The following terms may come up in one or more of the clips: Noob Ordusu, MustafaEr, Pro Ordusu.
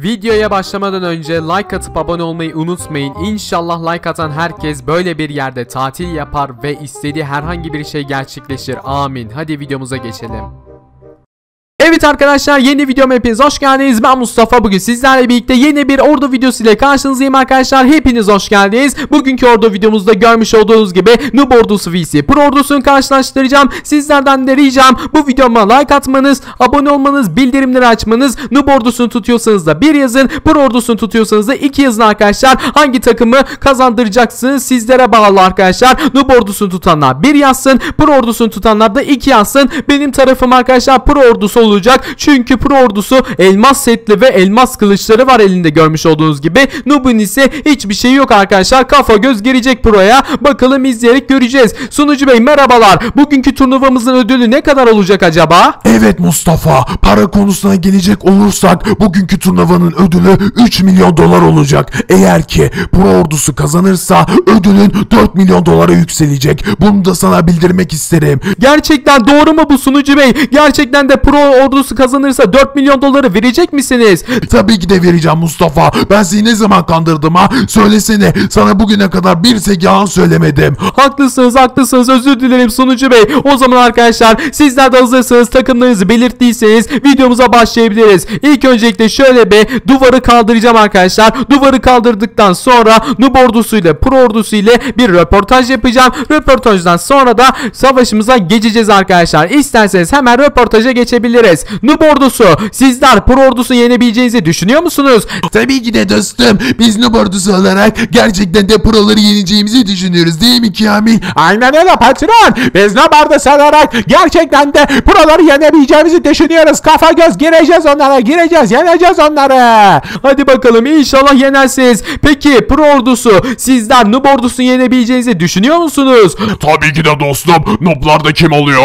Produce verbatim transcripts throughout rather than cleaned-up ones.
Videoya başlamadan önce like atıp abone olmayı unutmayın. İnşallah like atan herkes böyle bir yerde tatil yapar ve istediği herhangi bir şey gerçekleşir. Amin. Hadi videomuza geçelim. Evet arkadaşlar, yeni videoma hepiniz hoş geldiniz. Ben Mustafa. Bugün sizlerle birlikte yeni bir ordu videosu ile karşınızdayım arkadaşlar. Hepiniz hoş geldiniz. Bugünkü ordu videomuzda görmüş olduğunuz gibi Noob ordusu vs Pro ordusunu karşılaştıracağım. Sizlerden de ricam bu videoma like atmanız, abone olmanız, bildirimleri açmanız. Noob ordusunu tutuyorsanız da bir yazın, Pro ordusunu tutuyorsanız da iki yazın arkadaşlar. Hangi takımı kazandıracaksınız sizlere bağlı arkadaşlar. Noob ordusunu tutanlar bir yazsın, Pro ordusunu tutanlar da iki yazsın. Benim tarafım arkadaşlar Pro ordusu olur. Çünkü Pro ordusu elmas setli ve elmas kılıçları var elinde görmüş olduğunuz gibi. Noob'un ise hiçbir şey yok arkadaşlar. Kafa göz girecek Pro'ya. Bakalım, izleyerek göreceğiz. Sunucu Bey merhabalar. Bugünkü turnuvamızın ödülü ne kadar olacak acaba? Evet Mustafa, para konusuna gelecek olursak bugünkü turnuvanın ödülü üç milyon dolar olacak. Eğer ki Pro ordusu kazanırsa ödülün dört milyon dolara yükselecek. Bunu da sana bildirmek isterim. Gerçekten doğru mu bu Sunucu Bey? Gerçekten de Pro ordusu kazanırsa dört milyon doları verecek misiniz? Tabii ki de vereceğim Mustafa. Ben seni ne zaman kandırdım ha? Söylesene. Sana bugüne kadar bir tek yalan söylemedim. Haklısınız haklısınız. Özür dilerim Sunucu Bey. O zaman arkadaşlar sizler de hazırsanız, takımlarınızı belirttiyseniz videomuza başlayabiliriz. İlk öncelikle şöyle bir duvarı kaldıracağım arkadaşlar. Duvarı kaldırdıktan sonra Noob ordusuyla Pro ordusuyla bir röportaj yapacağım. Röportajdan sonra da savaşımıza geçeceğiz arkadaşlar. İsterseniz hemen röportaja geçebiliriz. Noob ordusu, sizler Pro ordusunu yenebileceğinizi düşünüyor musunuz? Tabii ki de dostum. Biz Noob ordusu olarak gerçekten de Pro'ları yeneceğimizi düşünüyoruz, değil mi Kamil? Aynen öyle patron. Biz Noob ordusu olarak gerçekten de Pro'ları yenebileceğimizi düşünüyoruz. Kafa göz gireceğiz onlara. Gireceğiz. Yeneceğiz onları. Hadi bakalım, inşallah yenersiniz. Peki Pro ordusu, sizler Noob ordusunu yenebileceğinizi düşünüyor musunuz? Tabii ki de dostum. Noob'lar da kim oluyor?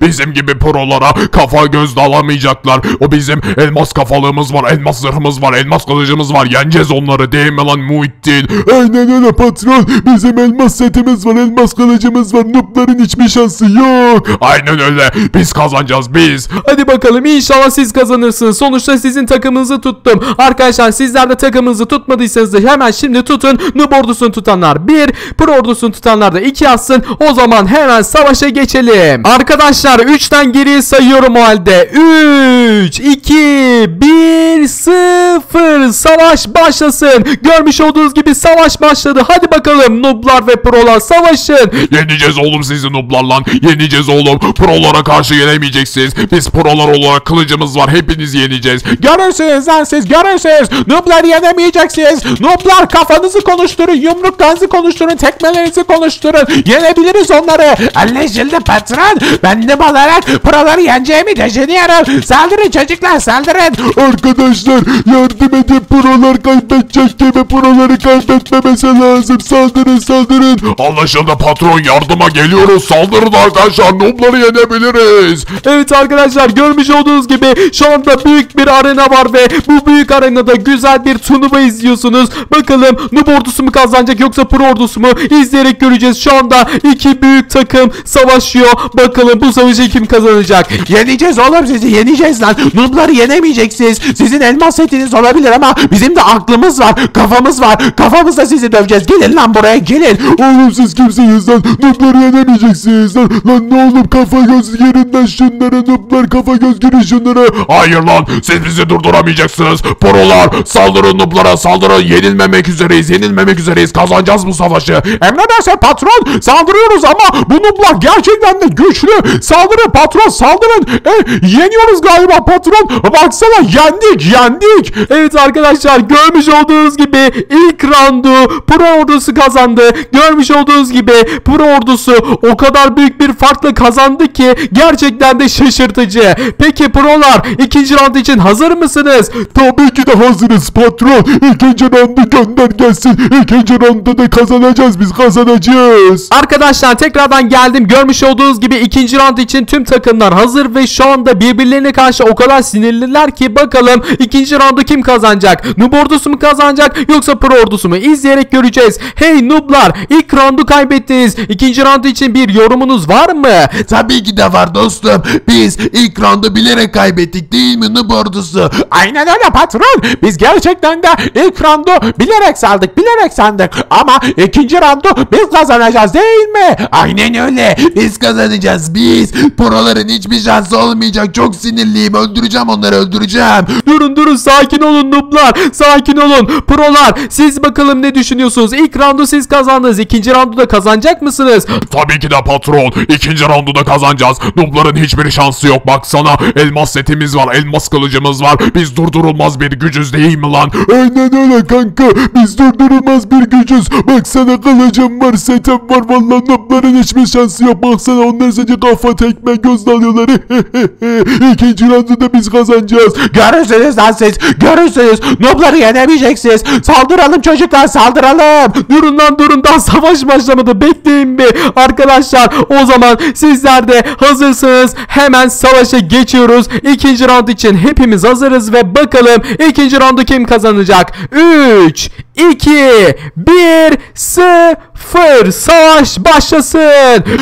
Bizim gibi Pro Pro'lara kafa göz dalamayacaklar. O bizim elmas kafalığımız var, elmas zırhımız var, elmas kılıcımız var. Yeneceğiz onları, değil mi lan Muhittin? Aynen öyle patron. Bizim elmas setimiz var, elmas kılıcımız var. Noob'ların hiçbir şansı yok. Aynen öyle. Biz kazanacağız biz. Hadi bakalım, inşallah siz kazanırsınız. Sonuçta sizin takımınızı tuttum. Arkadaşlar sizler de takımınızı tutmadıysanız da hemen şimdi tutun. Noob ordusunu tutanlar bir, Pro ordusunu tutanlar da iki yazsın. O zaman hemen savaşa geçelim. Arkadaşlar üçten geriye sayıyorum o halde. üç, iki, bir, sıfır. Savaş başlasın. Görmüş olduğunuz gibi savaş başladı. Hadi bakalım Noob'lar ve Pro'lar savaşın. Yeneceğiz oğlum sizi Noob'lar lan. Yeneceğiz oğlum. Pro'lara karşı yenemeyeceksiniz. Biz Pro'lar olarak kılıcımız var. Hepinizi yeneceğiz. Görürsünüz lan siz. Görürsünüz. Noob'ları yenemeyeceksiniz. Noob'lar kafanızı konuşturun. Yumruklarınızı konuşturun. Tekmelerinizi konuşturun. Yenebiliriz onları. Anlaşıldı patron. Ben Noob olarak Pro'ları yeneceğimi düşünüyorum. Saldırın çocuklar, saldırın. Arkadaşlar yardım edin, Pro'lar kaybedecek gibi. Pro'ları kaybetmemesi lazım. Saldırın saldırın. Anlaşıldı patron, yardıma geliyoruz. Saldırın arkadaşlar, Noob'ları yenebiliriz. Evet arkadaşlar, görmüş olduğunuz gibi şu anda büyük bir arena var ve bu büyük arenada güzel bir turnuva izliyorsunuz. Bakalım Noob ordusu mu kazanacak yoksa Pro ordusu mu? İzleyerek göreceğiz. Şu anda iki büyük takım savaşıyor. Bakalım bu savaşı kim kazanacak? Yeneceğiz oğlum sizi, yeneceğiz lan. Noob'ları yenemeyeceksiniz. Sizin elmas setiniz olabilir ama bizim de aklımız var, kafamız var. Kafamızla sizi döveceğiz. Gelin lan buraya, gelin. Oğlum siz kimsiniz lan? Noob'ları yenemeyeceksiniz lan. Lan ne oğlum, kafa göz yerinden şunlara. Noob'lar kafa göz girin şunlara. Hayır lan, siz bizi durduramayacaksınız. Pro'lar saldırın Noob'lara, saldırın. Yenilmemek üzereyiz, yenilmemek üzereyiz. Kazanacağız bu savaşı. Emredersin patron, saldırıyoruz ama bu Noob'lar gerçekten de güçlü. Saldırın patron, saldırın. E, yeniyoruz galiba patron. Baksana, yendik yendik. Evet arkadaşlar, görmüş olduğunuz gibi ilk roundu Pro ordusu kazandı. Görmüş olduğunuz gibi Pro ordusu o kadar büyük bir farkla kazandı ki gerçekten de şaşırtıcı. Peki Pro'lar ikinci round için hazır mısınız? Tabii ki de hazırız patron. İkinci roundu gönder gelsin. İkinci roundu da kazanacağız biz, kazanacağız. Arkadaşlar tekrardan geldim. Görmüş olduğunuz gibi ikinci round için tüm takımlar hazır ve şu anda birbirlerine karşı o kadar sinirliler ki bakalım ikinci roundu kim kazanacak? kazanacak? Noob ordusu mu kazanacak yoksa pro ordusu mu? İzleyerek göreceğiz. Hey nooblar, ilk roundu kaybettiniz. İkinci round için bir yorumunuz var mı? Tabii ki de var dostum. Biz ilk roundu bilerek kaybettik değil mi noob ordusu? Aynen öyle patron. Biz gerçekten de ilk roundu bilerek saldık. Bilerek sandık. Ama ikinci roundu biz kazanacağız değil mi? Aynen öyle. Biz kazanacağız. Biz proların hiçbir şansı olmayacak. Çok sinirliyim. Öldüreceğim onları, öldüreceğim. Durun durun. Sakin olun nooblar. Sakin olun. Prolar, siz bakalım ne düşünüyorsunuz? İlk roundu siz kazandınız. İkinci roundu da kazanacak mısınız? Tabii ki de patron. İkinci roundu da kazanacağız. Noobların hiçbir şansı yok. Baksana. Elmas setimiz var. Elmas kılıcımız var. Biz durdurulmaz bir gücüz değil mi lan? Aynen öyle kanka. Biz durdurulmaz bir gücüz. Baksana kılıcım var. Setem var. Vallahi noobların hiçbir şansı yok. Baksana. Onlar sadece kafa tekme göz dalıyorlar. İkinci roundu da biz kazanacağız. Görürsünüz lan siz. Görürsünüz. Noobları yenemeyeceksiniz. Saldıralım çocuklar, saldıralım. Durun lan durun, daha savaş başlamadı. Bekleyin bir arkadaşlar. O zaman sizler de hazırsınız. Hemen savaşa geçiyoruz. İkinci round için hepimiz hazırız ve bakalım ikinci roundu kim kazanacak? üç, iki, bir, sıfır. Savaş başlasın.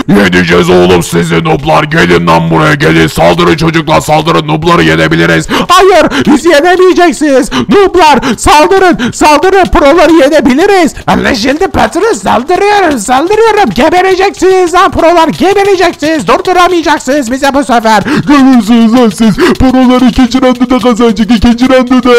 Yeneceğiz oğlum sizi nooblar. Gelin lan buraya, gelin. Saldırın çocuklar, saldırın. Noobları yenebiliriz. Hayır, biz yenemeyeceksiniz. Nooblar saldırın, saldırın. Proları yenebiliriz. Anlaşıldı patron, saldırıyorum, saldırıyorum. Gebereceksiniz lan prolar, gebereceksiniz. Durduramayacaksınız bize bu sefer. Görürsünüz lan siz. Prolar ikinci randuda kazanacak, ikinci randuda.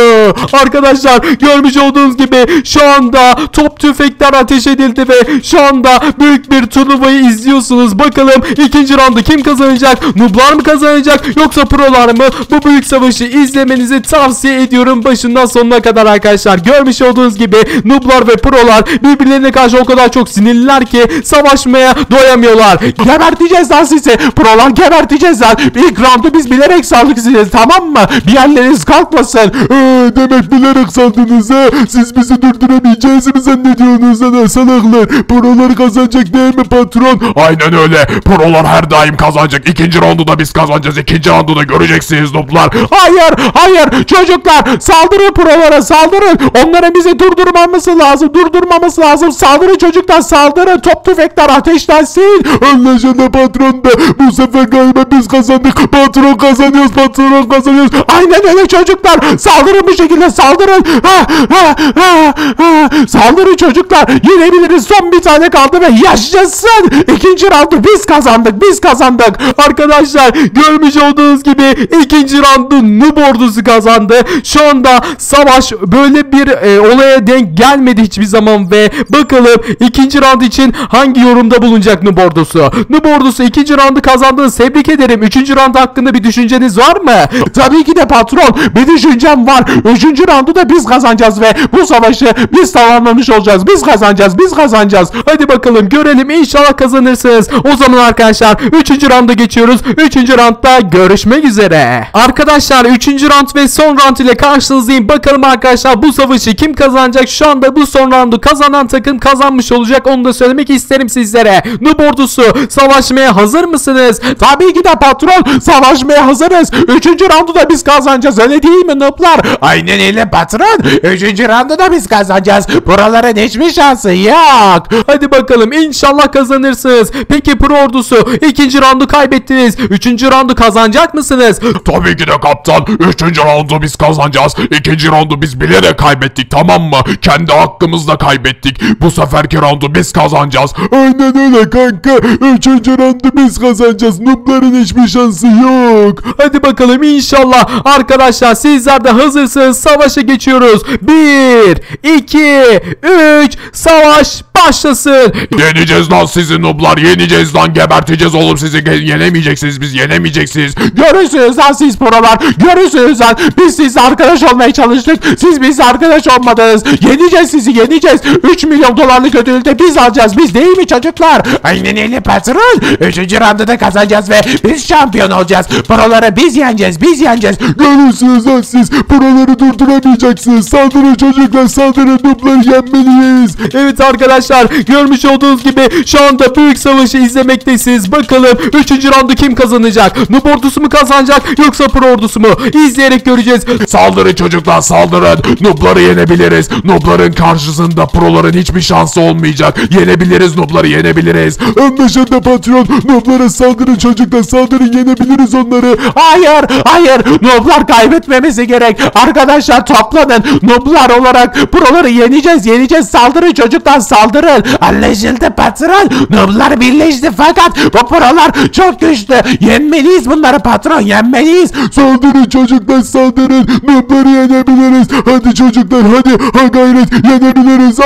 Arkadaşlar görmüş olduğunuz gibi şu anda top tüfekler ateş edildi ve şu anda büyük bir turnuvayı izliyorsunuz. Bakalım ikinci randu kim kazanacak? Nooblar mı kazanacak yoksa prolar mı? Bu büyük savaşı izlemenizi tavsiye ediyorum başından sonuna kadar arkadaşlar. Görmüş olduğunuz gibi nooblar ve prolar birbirlerine karşı o kadar çok sinirliler ki savaşmaya doyamıyorlar. Geberteceğiz lan sizi. Prolar, geberteceğiz lan. İlk roundu biz bilerek saldık sizi, tamam mı? Bir yerleriniz kalkmasın. Ee, demek bilerek saldınız ha? Siz bizi durduramayacağınızı zannediyorsunuz lan salaklar. Prolar kazanacak değil mi patron? Aynen öyle. Prolar her daim kazanacak. İkinci roundu da biz kazanacağız. İkinci roundu da göreceksiniz nooblar. Hayır, hayır çocuklar, saldırın prolara, saldırın. Onlara bizi durdurmaması lazım. Durdurmaması lazım. Saldırın çocuklar, saldırın. Top tüfekler ateşlensin. Anlaşıldı patron da. Bu sefer galiba biz kazandık. Patron kazanıyoruz, patron kazanıyoruz. Aynen öyle çocuklar. Saldırın bu şekilde, saldırın. Ha, ha, ha, ha. Saldırın çocuklar. Yenebiliriz. Son bir tane kaldı ve yaşasın. İkinci roundu biz kazandık. Biz kazandık. Arkadaşlar görmüş olduğunuz gibi ikinci roundu noob ordusu kazandı. Şu anda savaş böyle bir e, olaya denk gelmedi hiçbir zaman ve bakalım ikinci round için hangi yorumda bulunacak noob ordusu? Noob ordusu ikinci roundu kazandınız. Tebrik ederim. Üçüncü round hakkında bir düşünceniz var mı? Tabii ki de patron. Bir düşüncem var. Üçüncü roundu da biz kazanacağız ve bu savaşı biz tamamlamış olacağız. Biz kazanacağız. Biz kazanacağız. Hadi bakalım görelim. İnşallah kazanırsınız. O zaman arkadaşlar üçüncü rounda geçiyoruz. Üçüncü roundda görüşmek üzere. Arkadaşlar üçüncü round ve son round ile karşınızdayım. Bakalım arkadaşlar bu savaşı kim kazanacak? Şu anda bu son roundu kazanan takım kazanmış olacak. Onu da söylemek isterim sizlere. Noob ordusu savaşmaya hazır mısınız? Tabii ki de patron, savaşmaya hazırız. Üçüncü roundu da biz kazanacağız. Öyle değil mi nooblar? Aynen öyle patron. Üçüncü roundu da biz kazanacağız. Buraların hiçbir şansı yok. Hadi bakalım inşallah kazanırsınız. Peki pro ordusu ikinci roundu kaybettiniz. Üçüncü roundu kazanacak mısınız? Tabii ki de kaptan. Üçüncü roundu biz kazanacağız. İkinci roundu biz bilerek kaybettik, tamam mı? Kendi hakkımızla kaybettik. Bu seferki roundu biz kazanacağız. Aynen öyle kanka. Üçüncü roundu biz kazanacağız. Noobların hiçbir şansı yok. Hadi bakalım inşallah. Arkadaşlar sizler de hazırsanız savaşa geçiyoruz. bir, iki, üç. Savaş başlasın. Yeneceğiz lan sizi nooblar. Yeneceğiz lan. Geberteceğiz oğlum sizi. Yenemeyeceksiniz. Biz yenemeyeceksiniz. Görürsünüz lan siz prolar. Görürsünüz lan. Biz sizle arkadaş olmaya çalıştık. Siz bizle arkadaş olmadınız. Yeneceğiz sizi. Yeneceğiz. üç milyon dolarlık ödülü de biz alacağız. Biz değil mi çocuklar? Aynen öyle patron. Üçüncü roundda da kazanacağız ve biz şampiyon olacağız. Proları biz yeneceğiz. Biz yeneceğiz. Görürsünüz lan siz. Proları durduramayacaksınız. Saldırın çocuklar. Saldırın. Noobları yenmeliyiz. Evet arkadaşlar. arkadaşlar. Görmüş olduğunuz gibi şu anda büyük savaşı izlemektesiniz. Bakalım üçüncü roundu kim kazanacak? Noob ordusu mu kazanacak yoksa pro ordusu mu? İzleyerek göreceğiz. Saldırın çocuklar, saldırın. Noobları yenebiliriz. Noobların karşısında proların hiçbir şansı olmayacak. Yenebiliriz, noobları yenebiliriz. Anlaşıldı patron. Nooblara saldırın çocuklar, saldırın, yenebiliriz onları. Hayır hayır, nooblar kaybetmemesi gerek. Arkadaşlar toplanın. Nooblar olarak proları yeneceğiz, yeneceğiz. Saldırın çocuklar, saldırın. Anlaşıldı patron. Nooblar birleşti fakat bu prolar çok güçlü. Yenmeliyiz bunları patron, yenmeliyiz. Saldırın çocuklar, saldırın. Noobları yenebiliriz. Hadi çocuklar hadi, ha gayret, yenebiliriz.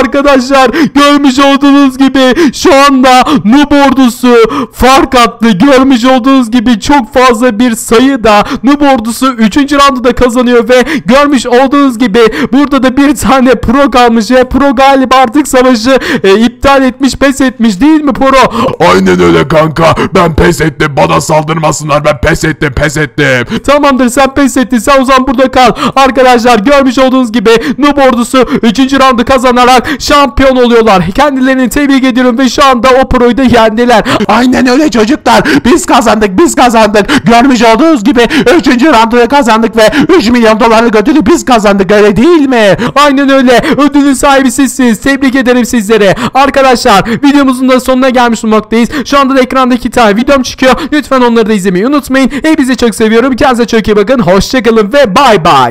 Arkadaşlar görmüş olduğunuz gibi şu anda Noob ordusu fark attı. Görmüş olduğunuz gibi çok fazla bir sayıda Noob ordusu üçüncü roundu da kazanıyor ve görmüş olduğunuz gibi burada da bir tane pro kalmış ve pro galiba artık savaşı e, iptal etmiş, pes etmiş değil mi pro? Aynen öyle kanka, ben pes ettim, bana saldırmasınlar, ben pes ettim pes ettim. Tamamdır, sen pes ettin, sen o zaman burada kal. Arkadaşlar görmüş olduğunuz gibi Noob ordusu üçüncü roundu kazanarak şampiyon oluyorlar. Kendilerini tebrik ediyorum ve şu anda o proyu da yendiler. Aynen öyle çocuklar, biz kazandık, biz kazandık. Görmüş olduğunuz gibi üçüncü roundu kazandık ve üç milyon dolarlık ödülü biz kazandık, öyle değil mi? Aynen öyle, ödülün sahibi sizsiniz. Tebrik ederim sizlere. Arkadaşlar videomuzun da sonuna gelmiş bulunmaktayız. Şu anda da ekranda iki tane videom çıkıyor. Lütfen onları da izlemeyi unutmayın. Hepinizi çok seviyorum. Kendinize çok iyi bakın. Hoşçakalın ve bay bay.